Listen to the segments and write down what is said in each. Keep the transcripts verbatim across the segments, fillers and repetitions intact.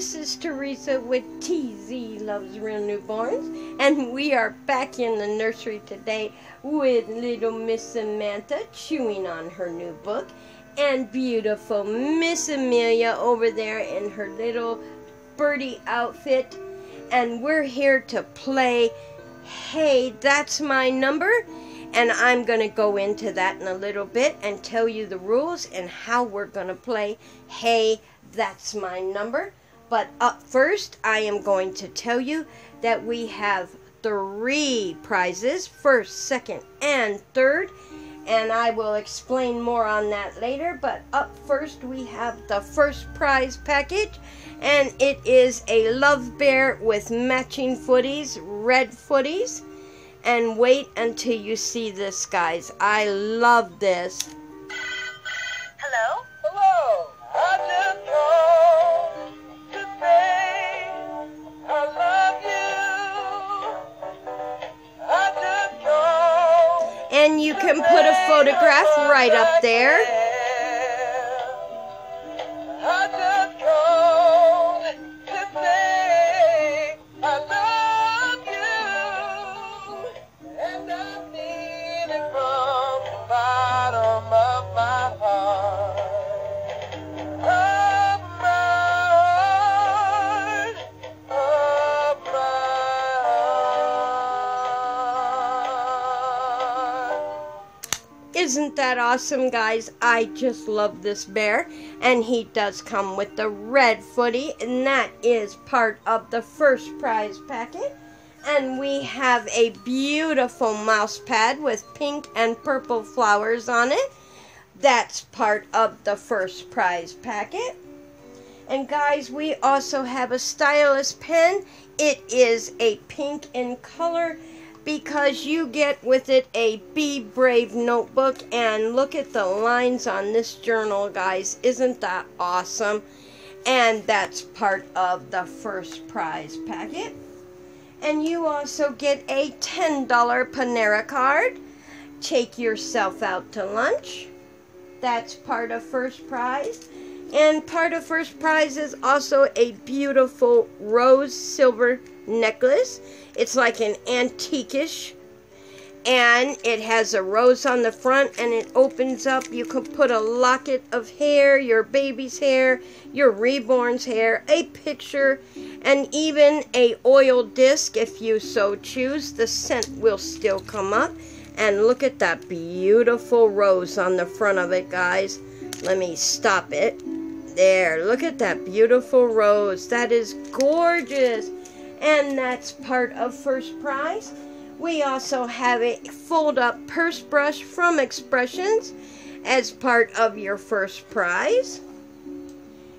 This is Teresa with T Z Loves Real Newborns, and we are back in the nursery today with little Miss Samantha chewing on her new book, and beautiful Miss Amelia over there in her little birdie outfit, and we're here to play Hey, That's My Number, and I'm going to go into that in a little bit and tell you the rules and how we're going to play Hey, That's My Number. But up first, I am going to tell you that we have three prizes, first, second, and third. And I will explain more on that later. But up first, we have the first prize package. And it is a love bear with matching footies, red footies. And wait until you see this, guys. I love this. Hello? Hello. I'm just called to say I love you. I'm just called. And you can put a photograph right up there. I'm just called to say I love you. And I mean it from the bottom of my heart. Isn't that awesome, guys? I just love this bear. And he does come with the red footie, and that is part of the first prize packet. And we have a beautiful mouse pad with pink and purple flowers on it. That's part of the first prize packet. And guys, we also have a stylus pen. It is a pink in color, because you get with it a Be Brave notebook. And look at the lines on this journal, guys. Isn't that awesome? And that's part of the first prize packet. And you also get a ten dollar Panera card. Take yourself out to lunch. That's part of first prize. And part of first prize is also a beautiful rose silver necklace. It's like an antiquish, and it has a rose on the front, and it opens up. You could put a locket of hair, your baby's hair, your reborn's hair, a picture, and even a oil disc if you so choose. The scent will still come up. And look at that beautiful rose on the front of it, guys. Let me stop it there. Look at that beautiful rose. That is gorgeous. And that's part of first prize. We also have a fold-up purse brush from Expressions as part of your first prize.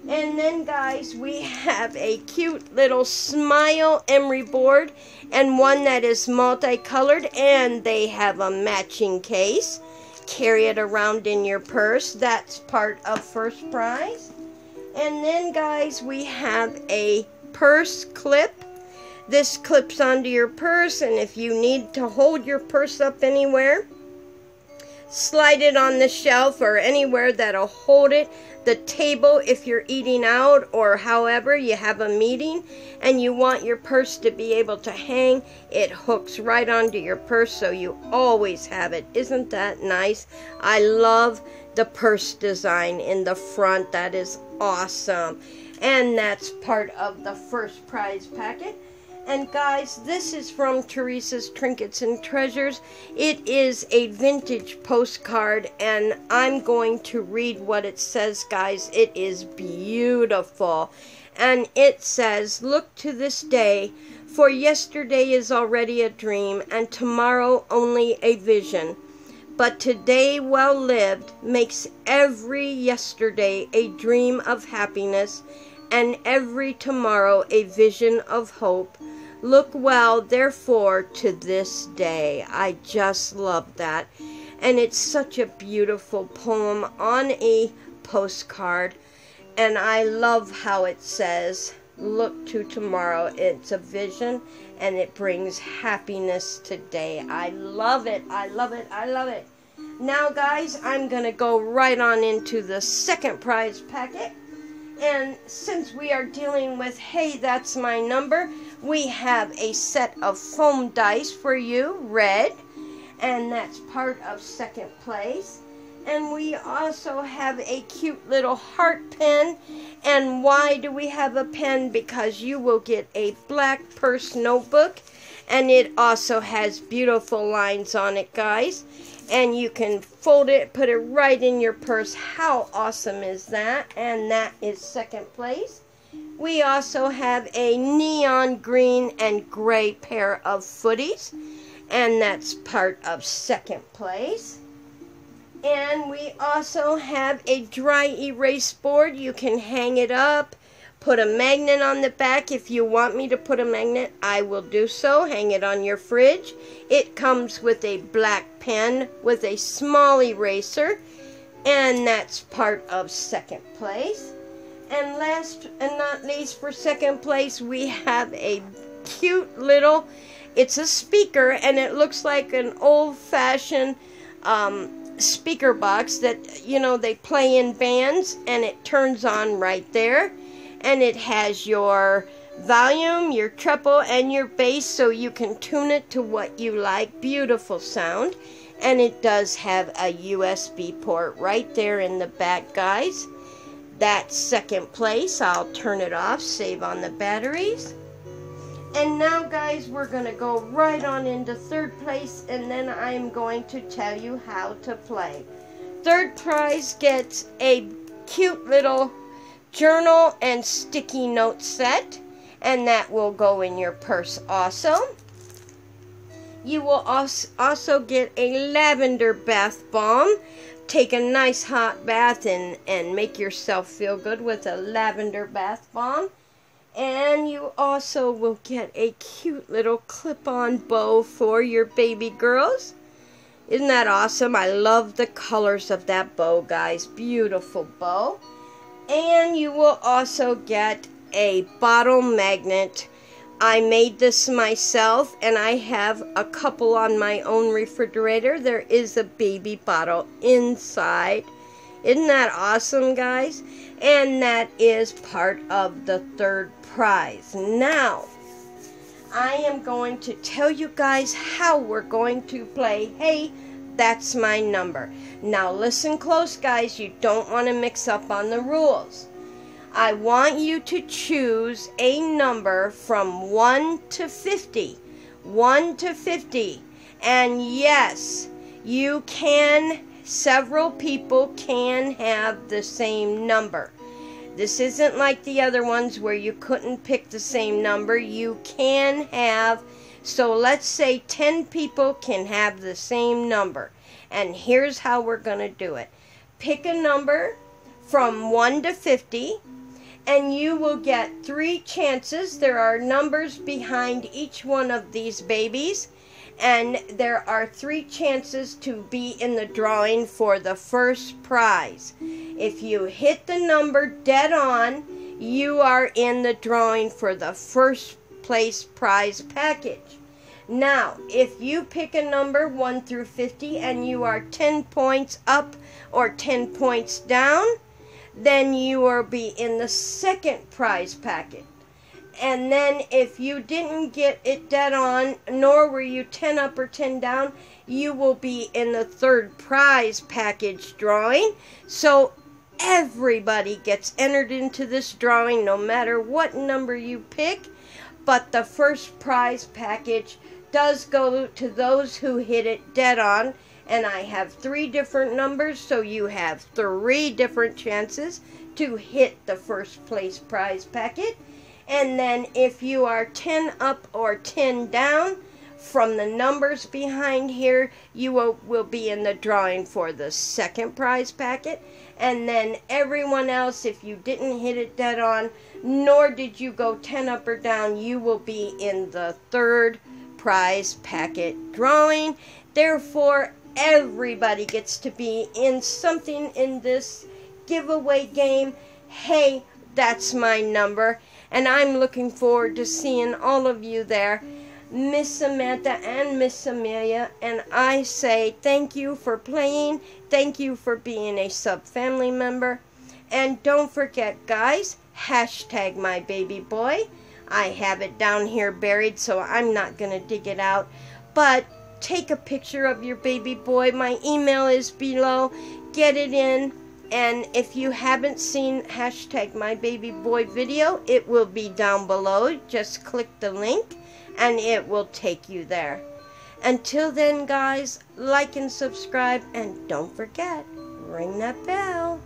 And then, guys, we have a cute little smile emery board, and one that is multicolored, and they have a matching case. Carry it around in your purse. That's part of first prize. And then, guys, we have a purse clip. This clips onto your purse, and if you need to hold your purse up anywhere, slide it on the shelf or anywhere that'll hold it. The table if you're eating out, or however you have a meeting and you want your purse to be able to hang, it hooks right onto your purse, so you always have it. Isn't that nice? I love the purse design in the front. That is awesome. And that's part of the first prize packet. And guys, this is from Teresa's Trinkets and Treasures. It is a vintage postcard, and I'm going to read what it says, guys. It is beautiful. And it says, "Look to this day, for yesterday is already a dream, and tomorrow only a vision. But today well lived makes every yesterday a dream of happiness, and every tomorrow a vision of hope. Look well, therefore, to this day." I just love that. And it's such a beautiful poem on a postcard. And I love how it says, look to tomorrow. It's a vision, and it brings happiness today. I love it. I love it. I love it. Now, guys, I'm going to go right on into the second prize packet. And since we are dealing with Hey, That's My Number, we have a set of foam dice for you, red, and that's part of second place. And we also have a cute little heart pen. And why do we have a pen? Because you will get a black purse notebook, and it also has beautiful lines on it, guys. And you can fold it, put it right in your purse. How awesome is that? And that is second place. We also have a neon green and gray pair of footies, and that's part of second place. And we also have a dry erase board. You can hang it up, put a magnet on the back. If you want me to put a magnet, I will do so. Hang it on your fridge. It comes with a black pen with a small eraser, and that's part of second place. And last and not least, for second place, we have a cute little, it's a speaker, and it looks like an old-fashioned um, speaker box that, you know, they play in bands, and it turns on right there, and it has your volume, your treble, and your bass, so you can tune it to what you like. Beautiful sound. And it does have a U S B port right there in the back, guys. That's second place. I'll turn it off, save on the batteries. And now, guys, we're going to go right on into third place, and then I'm going to tell you how to play. Third prize gets a cute little journal and sticky note set, and that will go in your purse also. You will also get a lavender bath bomb. Take a nice hot bath and, and make yourself feel good with a lavender bath bomb. And you also will get a cute little clip-on bow for your baby girls. Isn't that awesome? I love the colors of that bow, guys. Beautiful bow. And you will also get a bottle magnet. I made this myself, and I have a couple on my own refrigerator. There is a baby bottle inside. Isn't that awesome, guys? And that is part of the third prize. Now, I am going to tell you guys how we're going to play Hey, That's My Number. Now, listen close, guys. You don't want to mix up on the rules. I want you to choose a number from one to fifty. one to fifty. And yes, you can... Several people can have the same number. This isn't like the other ones where you couldn't pick the same number. You can have, so let's say ten people can have the same number. And here's how we're going to do it. Pick a number from one to fifty, and you will get three chances. There are numbers behind each one of these babies. And there are three chances to be in the drawing for the first prize. If you hit the number dead on, you are in the drawing for the first place prize package. Now, if you pick a number one through fifty and you are ten points up or ten points down, then you will be in the second prize package. And then if you didn't get it dead on, nor were you ten up or ten down, you will be in the third prize package drawing. So everybody gets entered into this drawing, no matter what number you pick. But the first prize package does go to those who hit it dead on. And I have three different numbers, so you have three different chances to hit the first place prize package. And then if you are ten up or ten down from the numbers behind here, you will, will be in the drawing for the second prize packet. And then everyone else, if you didn't hit it dead on, nor did you go ten up or down, you will be in the third prize packet drawing. Therefore, everybody gets to be in something in this giveaway game, Hey, That's My Number. And I'm looking forward to seeing all of you there, Miss Samantha and Miss Amelia. And I say thank you for playing. Thank you for being a sub-family member. And don't forget, guys, hashtag my baby boy. I have it down here buried, so I'm not going to dig it out. But take a picture of your baby boy. My email is below. Get it in. And if you haven't seen hashtag my baby boy video, it will be down below. Just click the link and it will take you there. Until then, guys, like and subscribe, and don't forget, ring that bell.